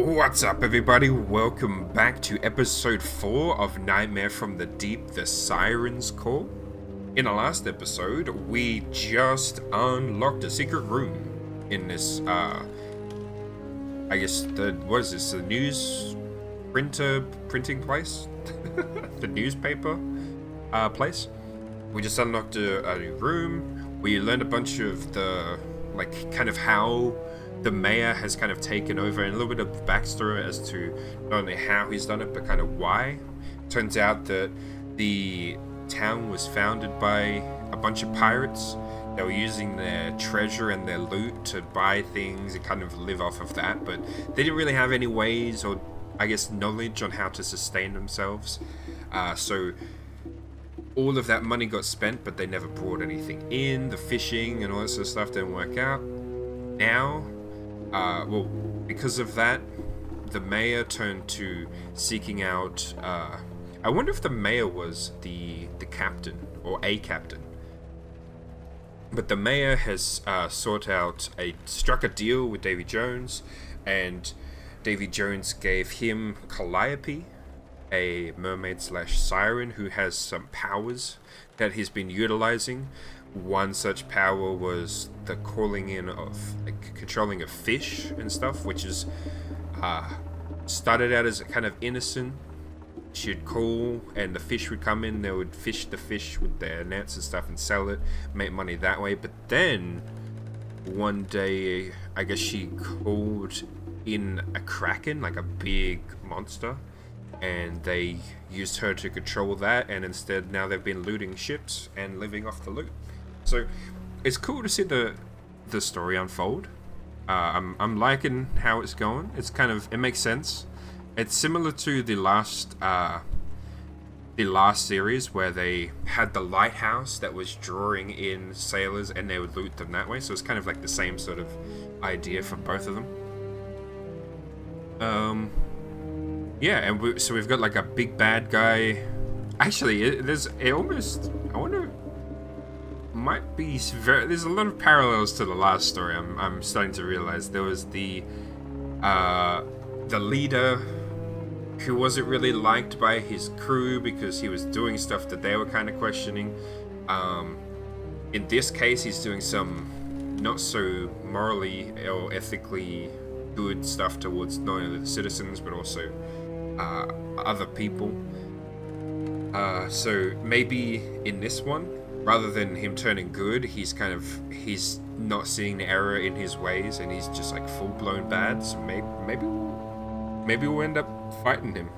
What's up, everybody? Welcome back to episode 4 of Nightmare from the Deep: The Siren's Call. In the last episode, we just unlocked a secret room in this, I guess, what is this? The printing place? The newspaper place? We just unlocked a new room. We learned a bunch of the, like, kind of how the mayor has kind of taken over, and a little bit of backstory as to not only how he's done it, but kind of why. Turns out that the town was founded by a bunch of pirates. They were using their treasure and their loot to buy things and kind of live off of that, but they didn't really have any ways or, I guess, knowledge on how to sustain themselves. So all of that money got spent, but they never brought anything in. The fishing and all that sort of stuff didn't work out. Now, well, because of that, the mayor turned to seeking out, I wonder if the mayor was the captain, or a captain. But the mayor has struck a deal with Davy Jones, and Davy Jones gave him Calliope, a mermaid slash siren who has some powers that he's been utilizing. One such power was the calling in of, like, controlling of fish and stuff, which is started out as a kind of innocent. She'd call and the fish would come in. They would fish the fish with their nets and stuff and sell it, make money that way. But then one day, I guess, she called in a kraken, like a big monster, and they used her to control that. And instead, now they've been looting ships and living off the loot. So it's cool to see the story unfold. I'm liking how it's going. It's kind of, it makes sense. It's similar to the last series where they had the lighthouse that was drawing in sailors and they would loot them that way. So it's kind of like the same sort of idea for both of them. Yeah, and so we've got like a big bad guy. Actually, I wonder, might be very, there's a lot of parallels to the last story. I'm starting to realize there was the leader who wasn't really liked by his crew because he was doing stuff that they were kind of questioning. In this case, he's doing some not so morally or ethically good stuff towards not only the citizens but also other people. So maybe in this one, rather than him turning good, he's not seeing the error in his ways, and he's just like full-blown bad. So maybe we'll end up fighting him.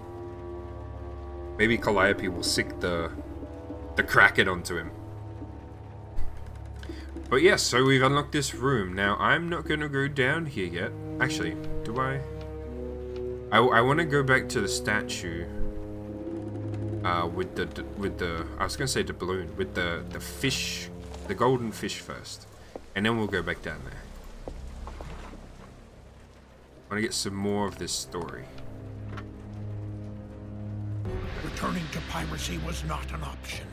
Maybe Calliope will sick the Kraken onto him. But yeah, so we've unlocked this room. Now I'm not gonna go down here yet. Actually, do I? I want to go back to the statue. I was gonna say doubloon, with the fish, the golden fish first, and then we'll go back down there. I want to get some more of this story. Returning to piracy was not an option.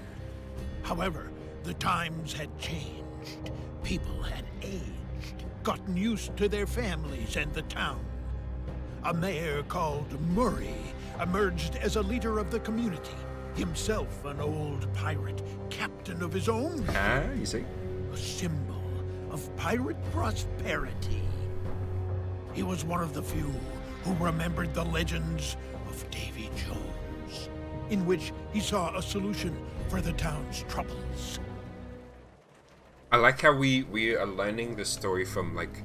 However, the times had changed. People had aged, gotten used to their families and the town. A mayor called Murray emerged as a leader of the community, himself an old pirate, captain of his own ship. You see? A symbol of pirate prosperity. He was one of the few who remembered the legends of Davy Jones, in which he saw a solution for the town's troubles. I like how we are learning the story from, like,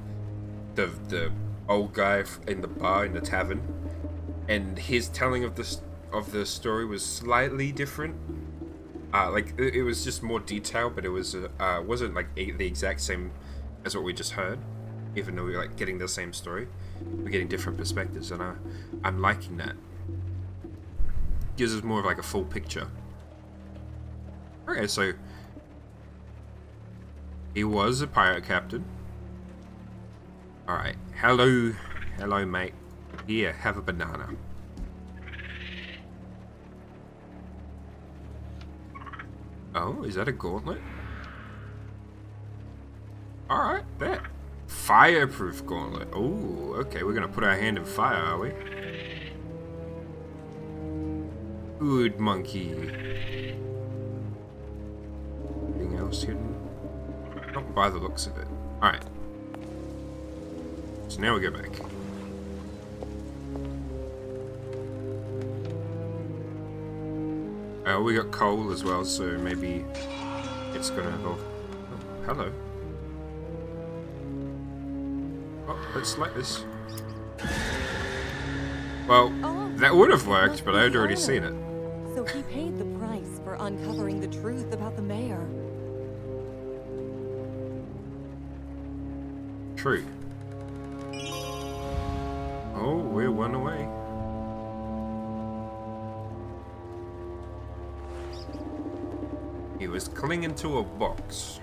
the old guy in the bar, in the tavern. And his telling of the story was slightly different. Like, it was just more detail, but it was wasn't like the exact same as what we just heard. Even though we're, like, getting the same story, we're getting different perspectives, and I'm liking that. Gives us more of like a full picture. Okay, so he was a pirate captain. All right, hello, mate. Here, have a banana. Oh, is that a gauntlet? Alright, bet. Fireproof gauntlet. Oh, okay. We're gonna put our hand in fire, are we? Good monkey. Anything else hidden? Not by the looks of it. All right. So now we go back. Oh, we got coal as well, so maybe it's gonna help. Oh, hello. Oh, let's light this. Well, that would have worked, but I had already seen it. So he paid the price for uncovering the truth about the mayor. True. Oh, we're one away. He was clinging to a box.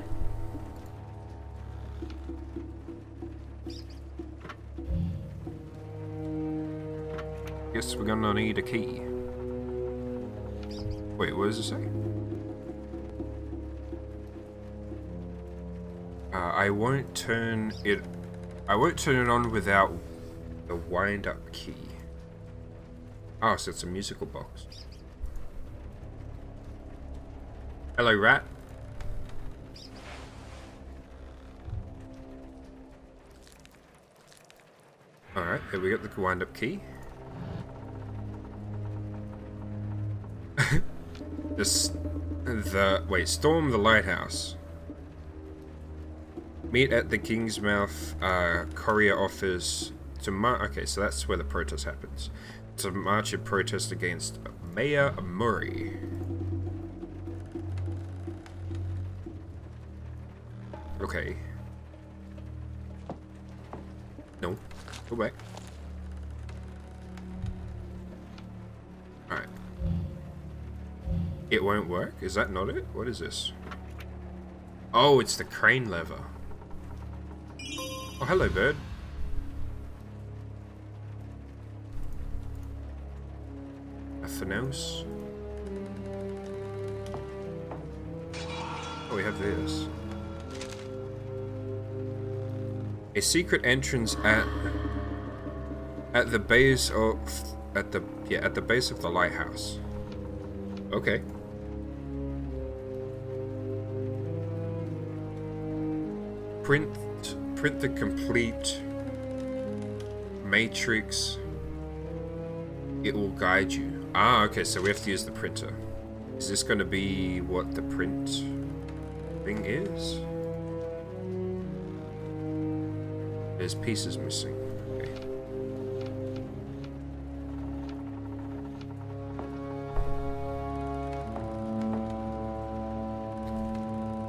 Guess we're gonna need a key. Wait, what does it say? I won't turn it on without the wind-up key. Oh, so it's a musical box. Hello, rat. Alright, there we got the wind-up key. Storm the lighthouse. Meet at the Kingsmouth courier office to march. Okay, so that's where the protest happens. To march in protest against Mayor Murray. Okay. No, go back. It won't work? Is that not it? What is this? Oh, it's the crane lever. Oh, hello, bird. Nothing else? Oh, we have this. A secret entrance at the base of the lighthouse. Okay. Print the complete matrix. It will guide you. Ah, okay, so we have to use the printer. Is this going to be what the print thing is? There's pieces missing. Okay.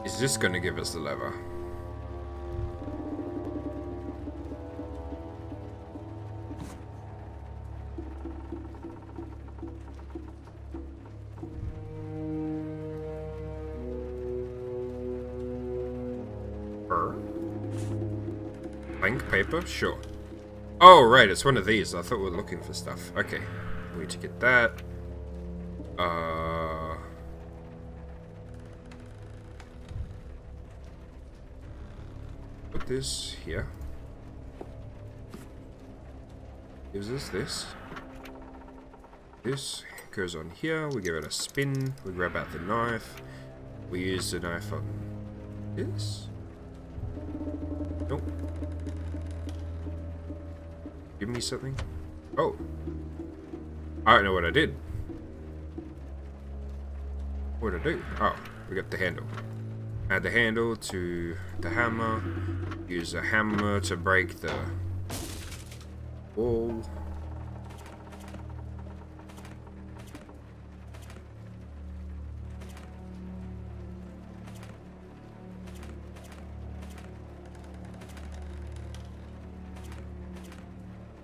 Is this going to give us the lever? Paper? Sure. Oh, right, it's one of these. I thought we were looking for stuff. Okay. We need to get that. Put this here. Gives us this. This goes on here. We give it a spin. We grab out the knife. We use the knife on this. Nope. Give me something. Oh. I don't know what I did. What did I do? Oh, we got the handle. Add the handle to the hammer. Use the hammer to break the wall.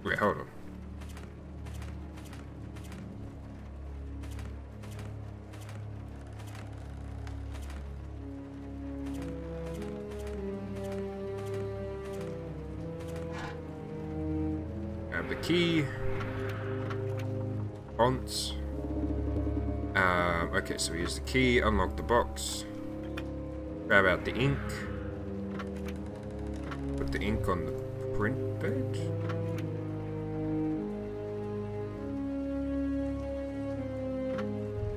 Wait, hold on. Grab the key. Fonts. Okay, so we use the key, unlock the box. Grab out the ink. Put Put the ink on the print page?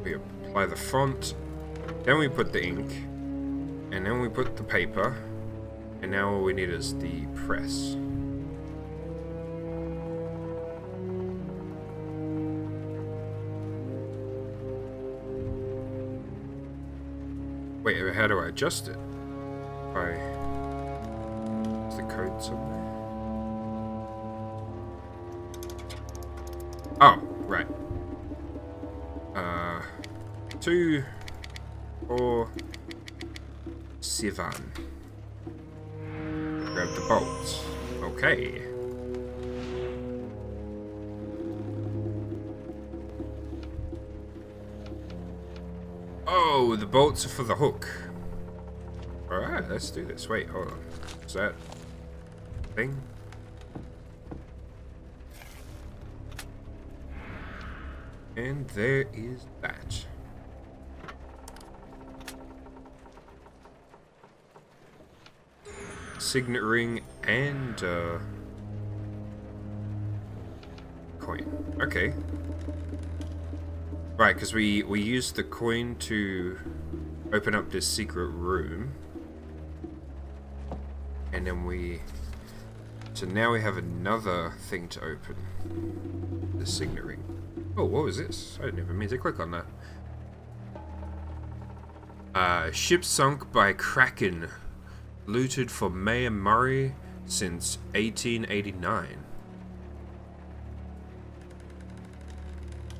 We apply the font, then we put the ink, and then we put the paper, and now all we need is the press. Wait, how do I adjust it? Is the code somewhere? Oh, right. 2, 4, 7. Grab the bolts. Okay. Oh, the bolts are for the hook. Alright, let's do this. Wait, hold on. Is that thing? And there is that. Signet ring and coin. Okay. Right, because we used the coin to open up this secret room. And then so now we have another thing to open. The signet ring. Oh, what was this? I never meant to click on that. Ship sunk by Kraken. Looted for Mayor Murray since 1889.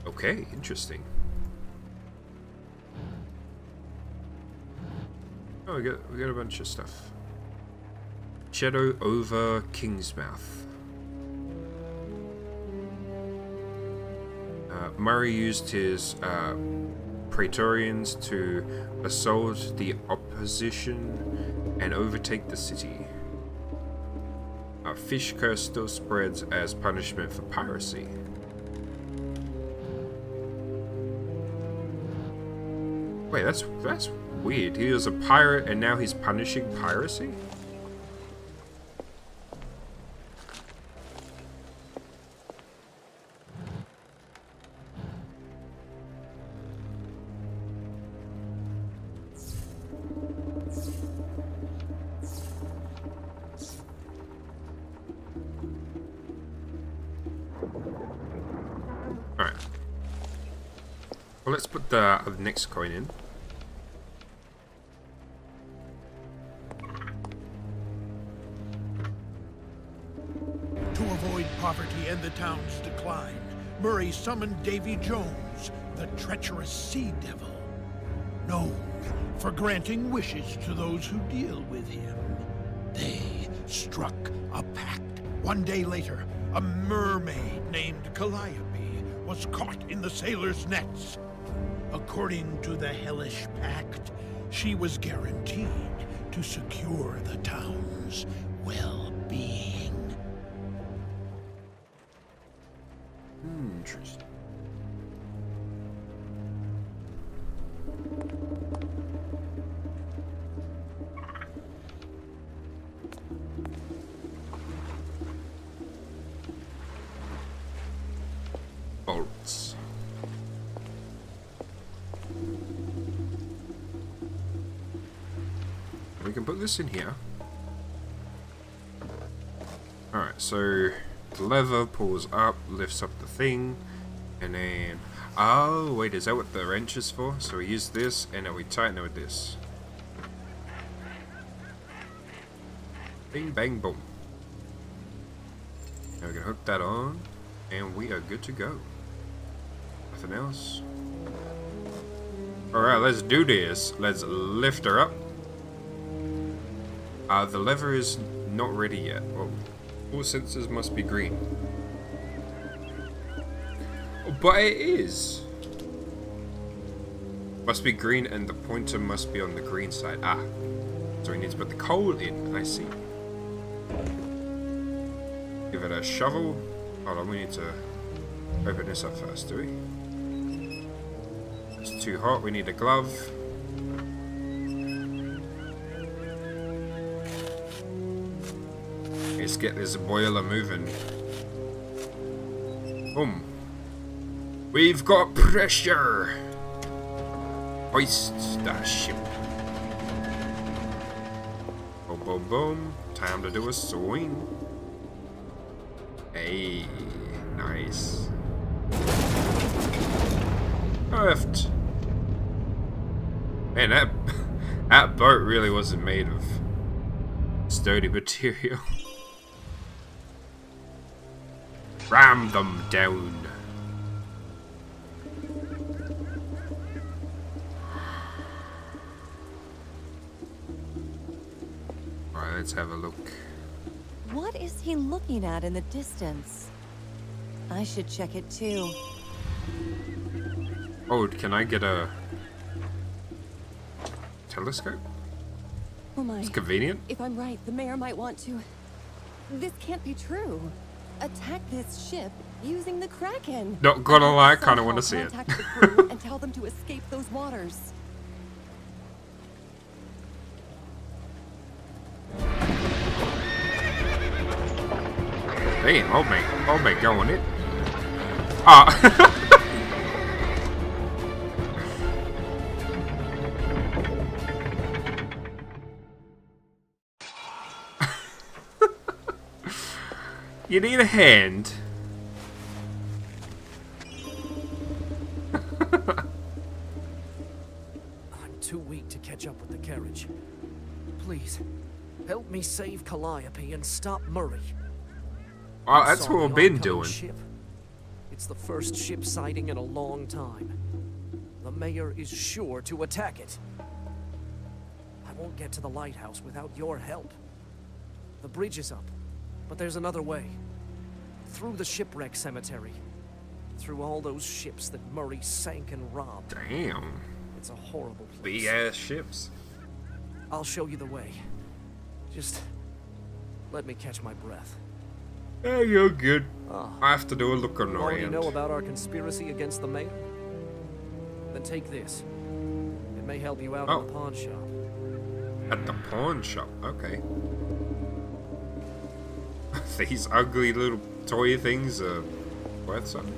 Okay, interesting. Oh, we got a bunch of stuff. Shadow over Kingsmouth. Murray used his Praetorians to assault the opposition and overtake the city. A fish curse still spreads as punishment for piracy. Wait, that's weird. He was a pirate and now he's punishing piracy? Alright. Well, let's put the next coin in. To avoid poverty and the town's decline, Murray summoned Davy Jones, the treacherous sea devil, known for granting wishes to those who deal with him. They struck a pact. One day later, a mermaid named Calliope was caught in the sailors' nets. According to the hellish pact, she was guaranteed to secure the town's well-being. Interesting. We can put this in here. Alright, so the lever pulls up, lifts up the thing, and then... Oh, wait, is that what the wrench is for? So we use this, and then we tighten it with this. Bing, bang, boom. Now we can hook that on, and we are good to go. Nothing else. Alright, let's do this. Let's lift her up. The lever is not ready yet. Oh, all sensors must be green. Oh, but it is! Must be green and the pointer must be on the green side. Ah, so we need to put the coal in, I see. Give it a shovel. Hold on, we need to open this up first, do we? It's too hot, we need a glove. get this boiler moving. Boom. We've got pressure! Hoist that ship. Boom, boom, boom. Time to do a swing. Hey, nice. Perfect. Man, that boat really wasn't made of sturdy material. Ram them down. Alright, let's have a look. What is he looking at in the distance? I should check it too. Oh, can I get a telescope? Oh my. It's convenient. If I'm right, the mayor might want to. This can't be true. Attack this ship using the Kraken. Not gonna lie, I kind of want to see it. The crew and tell them to escape those waters. Damn, oh mate, going it. Ah. You need a hand. I'm too weak to catch up with the carriage. Please, help me save Calliope and stop Murray. Oh, that's what we've been doing. Ship. It's the first ship sighting in a long time. The mayor is sure to attack it. I won't get to the lighthouse without your help. The bridge is up. But there's another way. Through the shipwreck cemetery. Through all those ships that Murray sank and robbed. Damn. It's a horrible place. Big ass ships. I'll show you the way. Just let me catch my breath. Yeah, you're good. I have to do a look around. You already know about our conspiracy against the mayor? Then take this. It may help you out at the pawn shop. At the pawn shop? Okay. These ugly little toy things are worth something.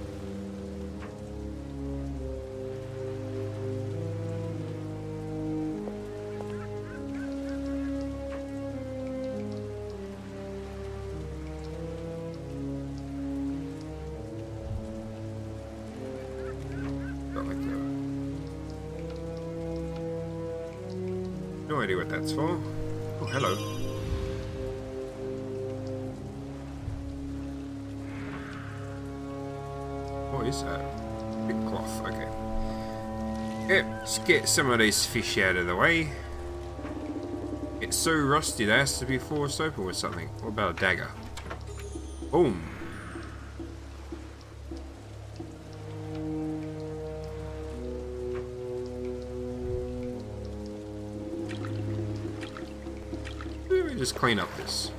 Not like that. No idea what that's for. Oh, hello. Big cloth, okay. Yep, let's get some of these fish out of the way. It's so rusty that has to be forced open with something. What about a dagger? Boom. Let me just clean up this.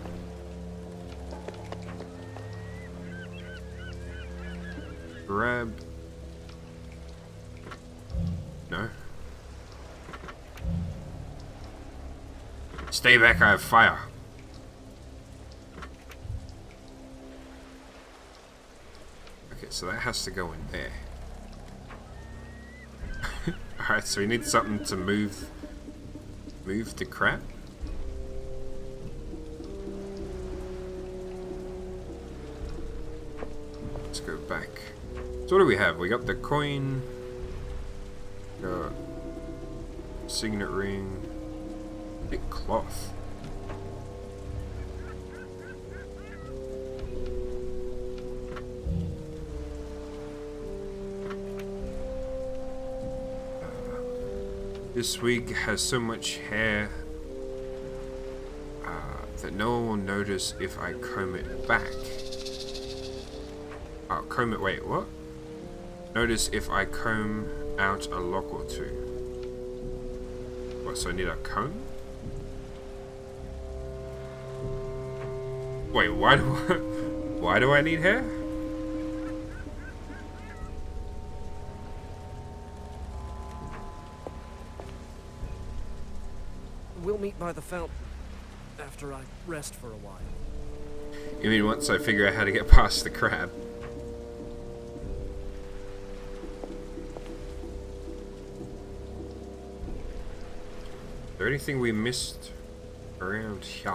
Grab. No. Stay back, I have fire. Okay, so that has to go in there. Alright, so we need something to move the crap. Let's go back. So what do we have? We got the coin, got signet ring, big cloth. This wig has so much hair that no one will notice if I comb it back. Oh, comb it, wait, what? Notice if I comb out a lock or two. What, so I need a comb? Wait, why do I need hair? We'll meet by the fountain after I rest for a while. I mean, once I figure out how to get past the crab. Is there anything we missed around here?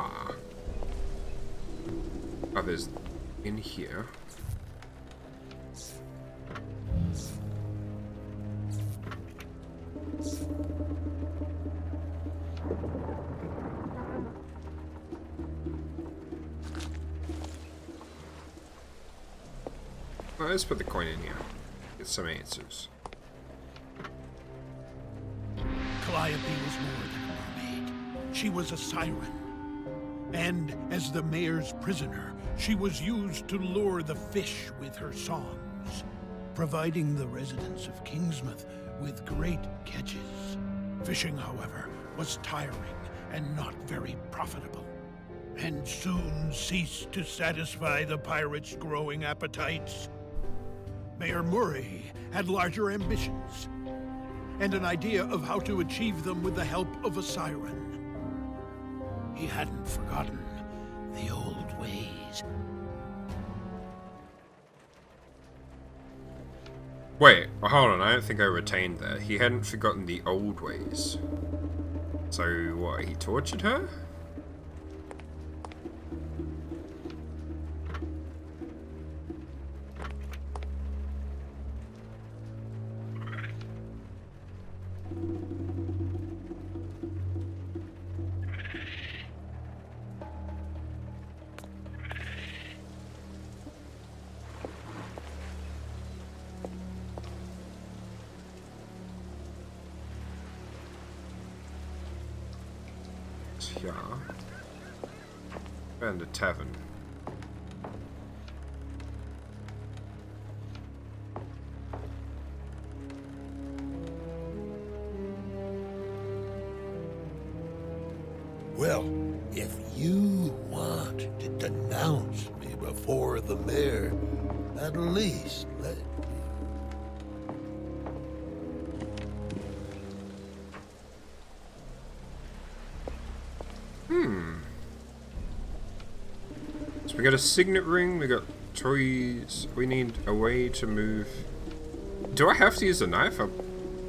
Oh, there's in here. Well, let's put the coin in here. Get some answers. Calliope was more than a mermaid. She was a siren. And as the mayor's prisoner, she was used to lure the fish with her songs, providing the residents of Kingsmouth with great catches. Fishing, however, was tiring and not very profitable, and soon ceased to satisfy the pirates' growing appetites. Mayor Murray had larger ambitions, and an idea of how to achieve them with the help of a siren. He hadn't forgotten the old ways. Wait, hold on, I don't think I retained that. He hadn't forgotten the old ways. So what, he tortured her? Yeah. And a tavern. Well, if you want to denounce me before the mayor, at least let me. We got a signet ring, we got toys, we need a way to move. Do I have to use a knife? I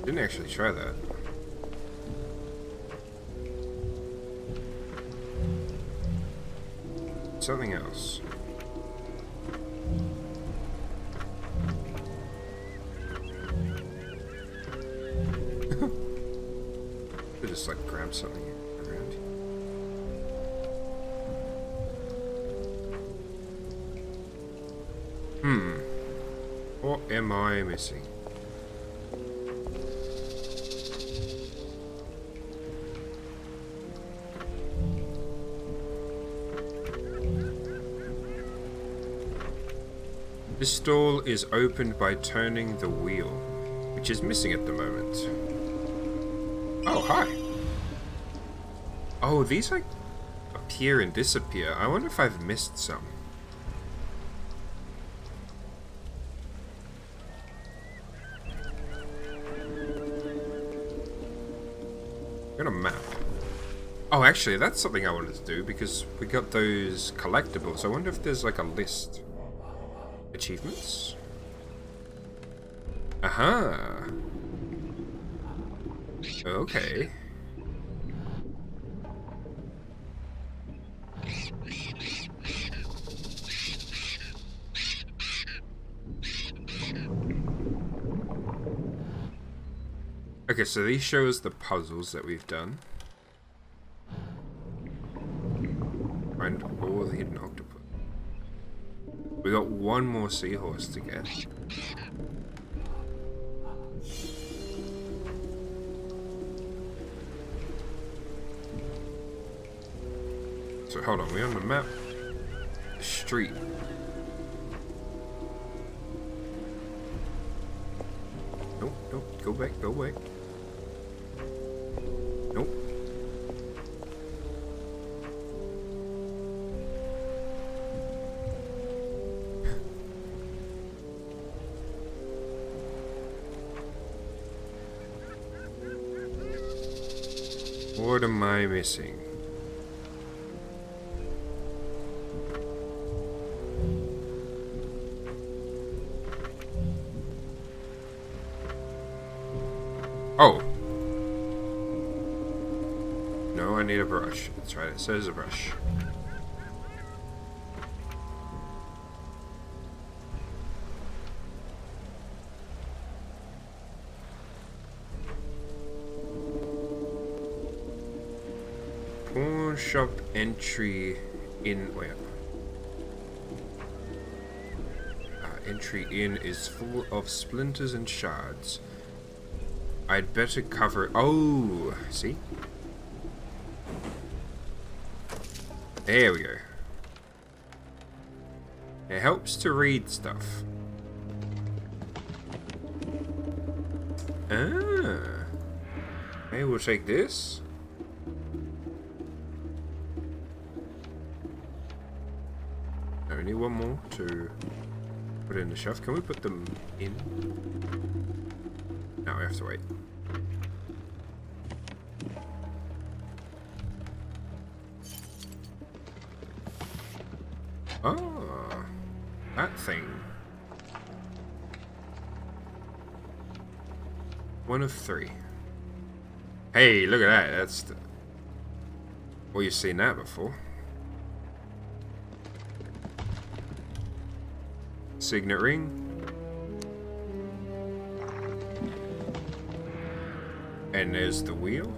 didn't actually try that. Something else. I just like grab something. What am I missing? This stall is opened by turning the wheel, which is missing at the moment. Oh, hi! Oh, these like appear and disappear. I wonder if I've missed some. Got a map. Oh, actually, that's something I wanted to do because we got those collectibles. I wonder if there's like a list. Achievements? Aha! Okay. Okay, so these show us the puzzles that we've done. Find all the hidden octopus. We got one more seahorse to get. So hold on, we're on the map. The street. Nope, nope, go back, go away. Nope. What am I missing? Oh. No, I need a brush. That's right, it says a brush. Pawn shop entry in... wait. Entry in is full of splinters and shards. I'd better cover... oh! See? There we go. It helps to read stuff. Ah! Maybe we'll take this. Only one more to put in the shelf. Can we put them in? No, we have to wait. Oh, that thing. One of three. Hey, look at that. That's the... well, you've seen that before. Signet ring. And there's the wheel.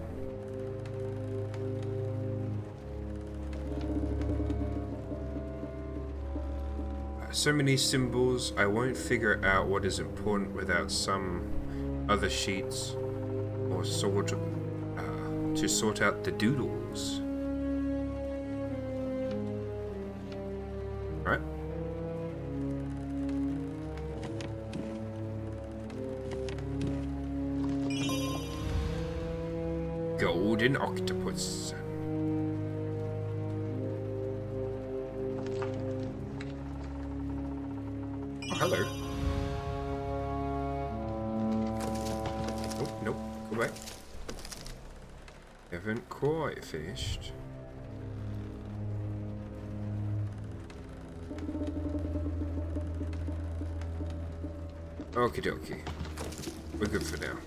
So many symbols, I won't figure out what is important without some other sheets or sort to sort out the doodles. Right? Golden octopus. Oh, hello. Oh, nope. Go back. Haven't quite finished. Okie dokie. We're good for now.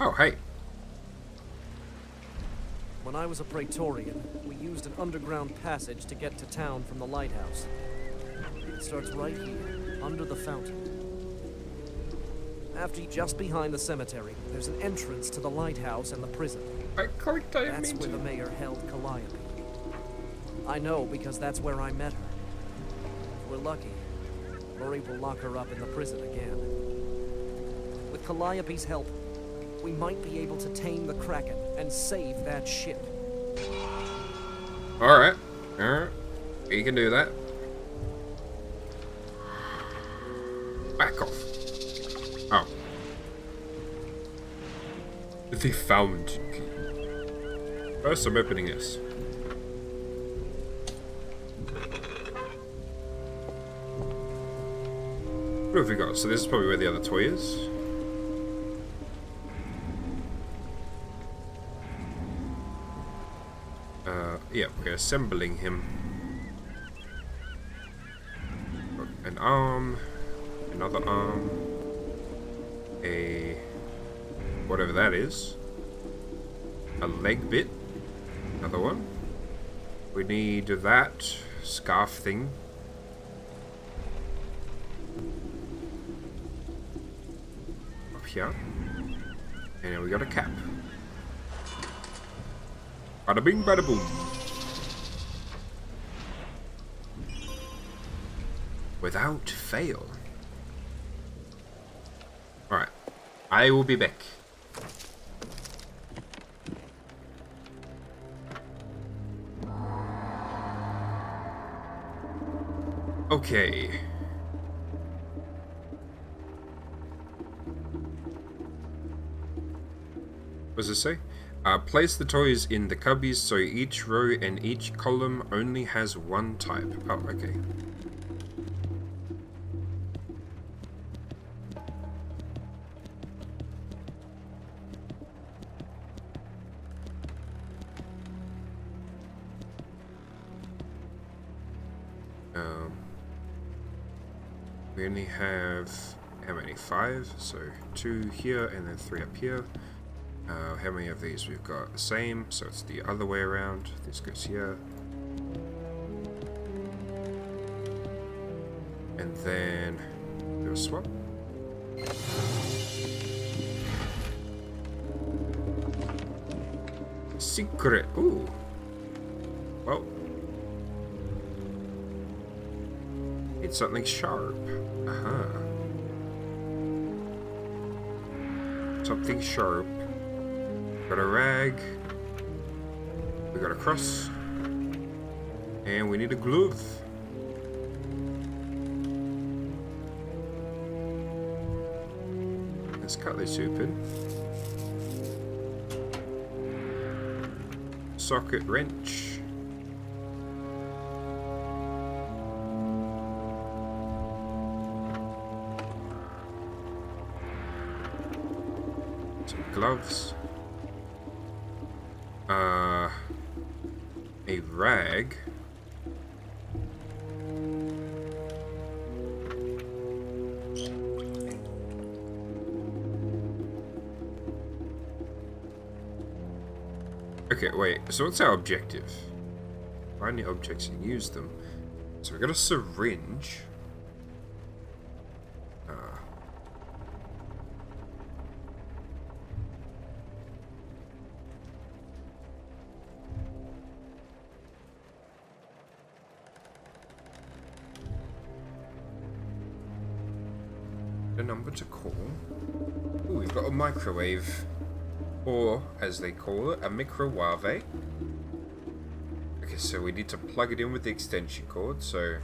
Oh, hey. When I was a Praetorian, we used an underground passage to get to town from the lighthouse. It starts right here, under the fountain. After just behind the cemetery, there's an entrance to the lighthouse and the prison. That's where the mayor held Calliope. I know, because that's where I met her. If we're lucky, Murray will lock her up in the prison again. With Calliope's help, we might be able to tame the Kraken and save that ship. Alright. Alright. You can do that. Back off. Oh. The fountain. First, I'm opening this. What have we got? So this is probably where the other toy is. Yeah, we're assembling him. An arm, another arm, a whatever that is, a leg bit, another one. We need that scarf thing. Up here. And then we got a cap. Bada bing, bada boom. Without fail. Alright. I will be back. Okay. What does it say? Place the toys in the cubbies so each row and each column only has one type. Oh, okay. We only have How many? 5. So 2 here and then 3 up here. How many of these we've got? The same, so it's the other way around. This goes here. And then do a swap. Secret. Ooh. Well. It's something sharp. Aha. Something sharp. Got a rag. We got a cross. And we need a glove. Let's cut this open. Socket wrench. Some gloves. A rag. Okay, wait, so what's our objective? Find the objects and use them. So we got a syringe. The number to call. Ooh, we've got a microwave. Or, as they call it, a microwave. Okay, so we need to plug it in with the extension cord. So,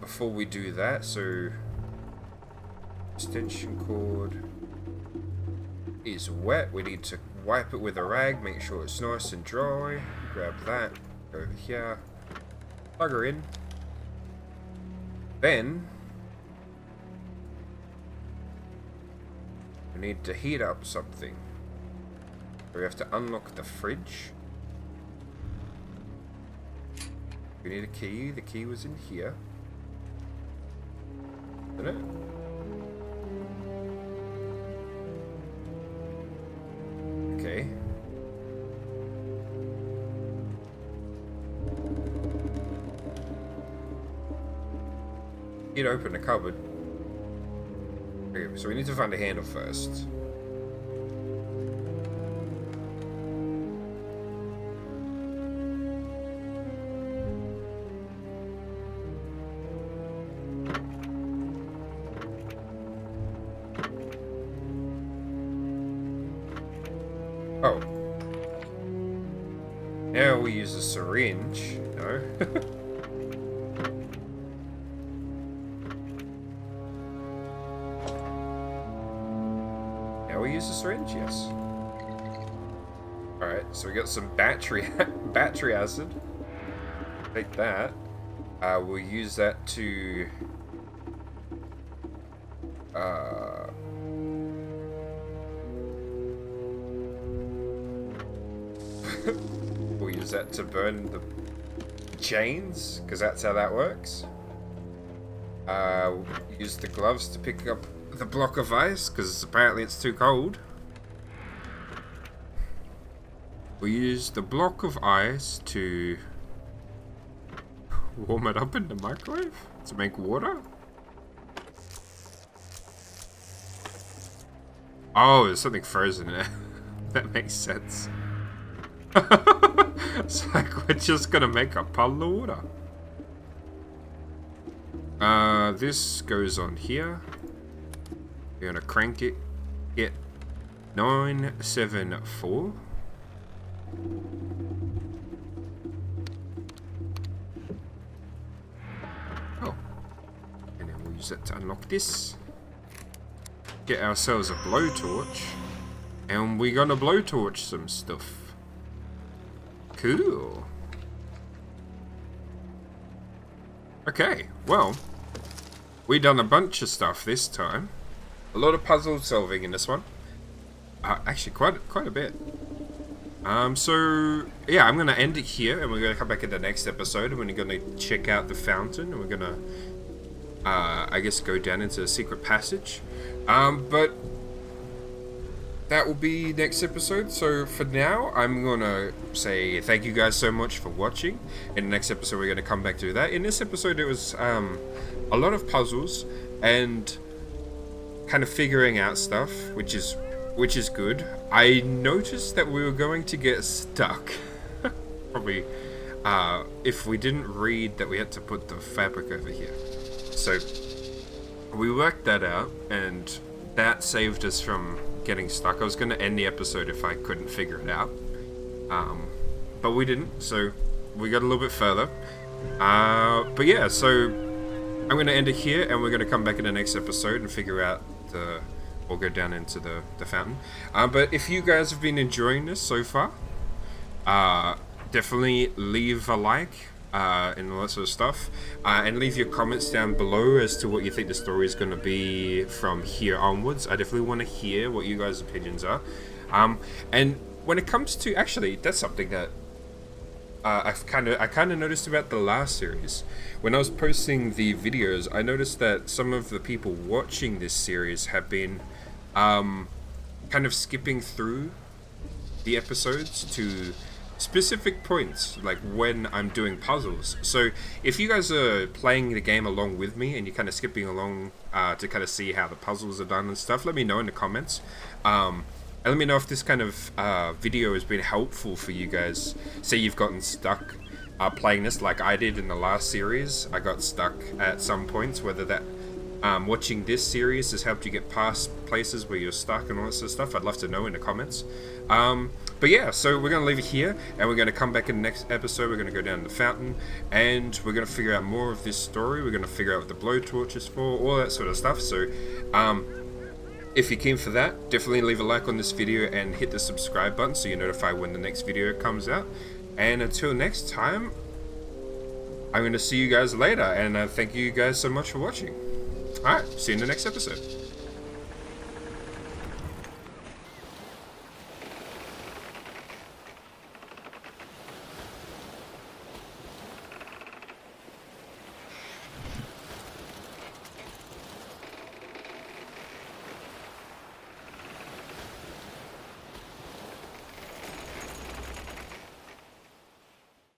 before we do that, so... Extension cord is wet. We need to wipe it with a rag, make sure it's nice and dry. Grab that, go over here. Plug her in. Then... we need to heat up something. We have to unlock the fridge. We need a key. The key was in here. Isn't it? Okay. He'd open the cupboard. Okay, so we need to find a handle first. Oh. Now we use a syringe. No. Now we use a syringe, yes. Alright, so we got some battery acid. Take that. We'll use that to... we'll use that to burn the chains, because that's how that works. We'll use the gloves to pick up the block of ice, because apparently it's too cold. We'll use the block of ice to warm it up in the microwave to make water. Oh, there's something frozen there. That makes sense. It's like we're just gonna make a puddle of water. This goes on here. We're gonna crank it. Get 974. Oh, and then we'll use that to unlock this. Get ourselves a blowtorch, and we're gonna blowtorch some stuff. Cool. Okay, well, we done a bunch of stuff this time. A lot of puzzle solving in this one. Actually, quite a bit. So yeah, I'm gonna end it here, and we're gonna come back in the next episode, and we're gonna check out the fountain, and we're gonna I guess go down into a secret passage. But that will be next episode. So for now, I'm gonna say thank you guys so much for watching. In the next episode, we're gonna come back to that. In this episode, it was a lot of puzzles and kind of figuring out stuff, which is good. I noticed that we were going to get stuck. Probably if we didn't read that we had to put the fabric over here. So we worked that out, and that saved us from getting stuck. I was going to end the episode if I couldn't figure it out, but we didn't, so we got a little bit further. But yeah, so I'm going to end it here, and we're going to come back in the next episode and figure out the... or go down into the fountain. But if you guys have been enjoying this so far, definitely leave a like and all that sort of stuff, and leave your comments down below as to what you think the story is going to be from here onwards. I definitely want to hear what you guys' opinions are. And when it comes to, actually, that's something that I kind of noticed about the last series. When I was posting the videos, I noticed that some of the people watching this series have been kind of skipping through the episodes to specific points, like when I'm doing puzzles. So if you guys are playing the game along with me and you're kind of skipping along to kind of see how the puzzles are done and stuff, let me know in the comments. And let me know if this kind of video has been helpful for you guys. Say you've gotten stuck playing this like I did in the last series. I got stuck at some points, whether that watching this series has helped you get past places where you're stuck and all that sort of stuff. I'd love to know in the comments. But yeah, so we're going to leave it here, and we're going to come back in the next episode. We're going to go down to the fountain, and we're going to figure out more of this story. We're going to figure out what the blowtorch is for, all that sort of stuff. So, if you're keen for that, definitely leave a like on this video and hit the subscribe button so you're notified when the next video comes out. And until next time, I'm going to see you guys later, and thank you guys so much for watching. Alright, see you in the next episode.